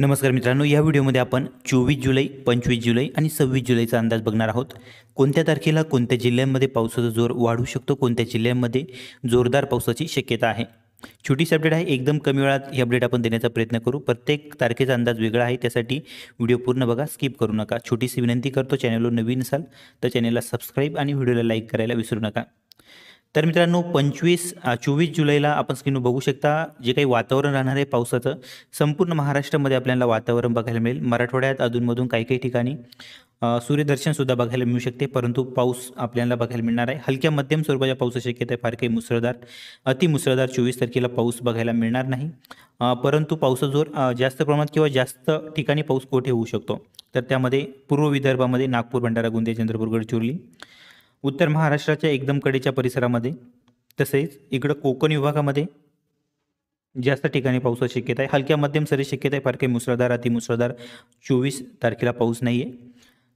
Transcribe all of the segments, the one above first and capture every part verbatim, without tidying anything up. नमस्कार मित्रांनो, या व्हिडिओमध्ये आपण चोवीस जुलै, पंचवीस जुलै आणि सव्वीस जुलैचा अंदाज बघणार आहोत। कोणत्या तारखेला कोणत्या जिल्ह्यांमध्ये पावसाचा जोर वाढू शकतो, कोणत्या जिल्ह्यांमध्ये जोरदार पावसाची शक्यता आहे। छोटीशी अपडेट आहे, एकदम कमी वेळात ही अपडेट आपण देण्याचा प्रयत्न करू। प्रत्येक तारखेचा अंदाज वेगळा आहे, त्यासाठी व्हिडिओ पूर्ण बघा, स्किप करू नका। छोटीशी विनंती करतो, चॅनलवर नवीन असाल तर चॅनलला सबस्क्राइब आणि व्हिडिओला लाईक करायला विसरू नका। तर मित्रांनो, पंचवीस चोवीस जुलैला आपण स्क्रीनवर बघू शकता जे काही वातावरण राहणार आहे पावसाचं, संपूर्ण महाराष्ट्रामध्ये आपल्याला वातावरण बघायला मिळेल। मराठवाड्यात अधूनमधून काही काही ठिकाणी सूर्यदर्शन सुद्धा बघायला मिळू शकते, परंतु पाऊस आपल्याला बघायला मिळणार आहे। हलक्या मध्यम स्वरूपाच्या पावसाची शक्यता आहे, फार काही मुसळधार अतिमुसळधार चोवीस तारखेला पाऊस बघायला मिळणार नाही, परंतु पावसाचा जोर जास्त प्रमाणात किंवा जास्त ठिकाणी पाऊस कोठे होऊ शकतो, तर त्यामध्ये पूर्व विदर्भामध्ये नागपूर, भंडारा, गोंदिया, चंद्रपूर, गडचिरोली, उत्तर महाराष्ट्राच्या एकदम कडेच्या परिसरामध्ये, तसेच इकडं कोकण विभागामध्ये जास्त ठिकाणी पावसाची शक्यता आहे। हलक्या मध्यम सरी शक्यता आहे, फार काही मुसळधार अतिमुसळधार चोवीस तारखेला पाऊस नाही आहे।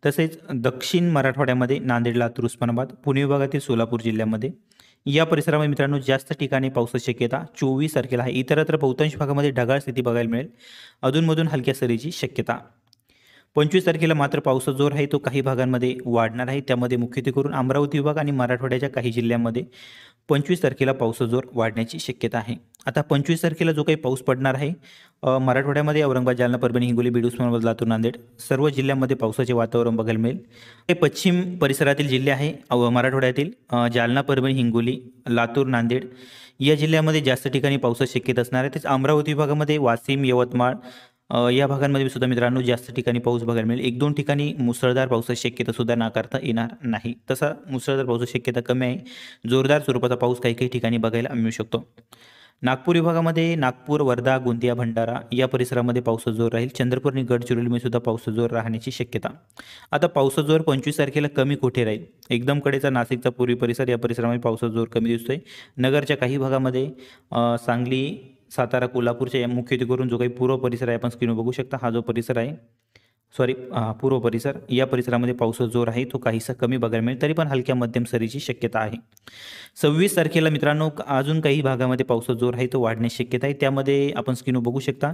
तसेच दक्षिण मराठवाड्यामध्ये नांदेडला, उस्मानाबाद, पुणे विभागातील सोलापूर जिल्ह्यामध्ये या परिसरामध्ये मित्रांनो जास्त ठिकाणी पावसाची शक्यता चोवीस तारखेला आहे। इतरत्र बहुतांश भागामध्ये ढगाळ स्थिती बघायला मिळेल, अधूनमधून हलक्या सरीची शक्यता। पंचवीस तारखेला मात्र पावसाचा जोर आहे तो काही भागांमध्ये वाढणार आहे, त्यामध्ये मुख्यत्वेकरून अमरावती विभाग आणि मराठवाड्याच्या काही जिल्ह्यांमध्ये पंचवीस तारखेला पावसाचा जोर वाढण्याची शक्यता आहे। आता पंचवीस तारखेला जो काही पाऊस पडणार आहे मराठवाड्यामध्ये औरंगाबाद, जालना, परभणी, हिंगोली, बीड, उस्मानाबाद, लातूर, नांदेड सर्व जिल्ह्यांमध्ये पावसाचे वातावरण बघायला मिळेल। हे पश्चिम परिसरातील जिल्हे आहे मराठवाड्यातील, जालना, परभणी, हिंगोली, लातूर, नांदेड या जिल्ह्यामध्ये जास्त ठिकाणी पावसाची शक्यता असणार आहे। तेच अमरावती विभागामध्ये वाशिम, यवतमाळ या भागांमध्ये सुद्धा मित्रांनो जास्त ठिकाणी पाऊस बघायला मिळेल। एक दोन ठिकाणी मुसळधार पावसाची शक्यता सुद्धा नाकारता येणार नाही, तसा मुसळधार पावसाची शक्यता कमी आहे। जोरदार स्वरूपाचा पाऊस काही काही ठिकाणी बघायला मिळू शकतो। नागपूर विभागामध्ये नागपूर, वर्धा, गोंदिया, भंडारा या परिसरामध्ये पावसाचा जोर राहील। चंद्रपूर आणि गडचिरोलीमध्ये सुद्धा पावसाचा जोर राहण्याची शक्यता। आता पावसाचा जोर पंचवीस तारखेला कमी कुठे राहील, एकदम कडेचा नाशिकचा पूर्वी परिसर या परिसरामध्ये पावसाचा जोर कमी दिसतोय। नगरच्या काही भागामध्ये, सांगली, सातारा, कोल्हापूरच्या या मुख्यत्वेकरून जो काही पूर्व परिसर आहे आपण स्क्रीनवर बघू शकता, हा जो परिसर आहे सॉरी पूर्व परिसर, या परिसरामध्ये पावसाचा जोर आहे तो काहीसा कमी बघायला मिळेल, तरी पण हलक्या मध्यम सरीची शक्यता आहे। सव्वीस तारखेला मित्रांनो अजून काही भागामध्ये पावसाचा जोर आहे तो वाढण्याची शक्यता आहे, त्यामध्ये आपण स्क्रीनवर बघू शकता।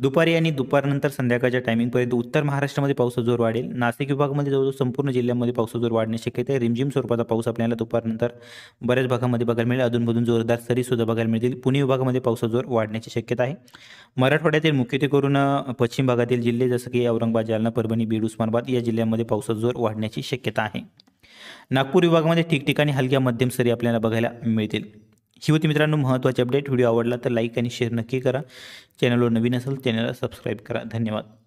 दुपारी आणि दुपारनंतर संध्याकाळच्या टायमिंगपर्यंत उत्तर महाराष्ट्रामध्ये पावसाचा जोर वाढेल। नाशिक विभागामध्ये जवळजवळ संपूर्ण जिल्ह्यामध्ये पावसाचा जोर वाढण्याची शक्यता आहे। रिमझिम स्वरूपाचा पाऊस आपल्याला दुपारनंतर बऱ्याच भागामध्ये बघायला मिळेल, अधूनमधून जोरदार सरी सुद्धा बघायला मिळतील। पुणे विभागामध्ये पावसाचा जोर वाढण्याची शक्यता आहे। मराठवाड्यातील मुख्यत्वेकरून पश्चिम भागातील जिल्हे जसं की औरंगाबाद, जालना, परभणी, बीड, उस्मानाबाद या जिल्ह्यांमध्ये पावसाचा जोर वाढण्याची शक्यता आहे। नागपूर विभागामध्ये ठिकठिकाणी हलक्या मध्यम सरी आपल्याला बघायला मिळतील। ही होती मित्रांनो महत्त्वाची अपडेट। व्हिडिओ आवडला तर लाईक आणि शेअर नक्की करा, चॅनलवर नवीन असेल चॅनलला सबस्क्राईब करा। धन्यवाद।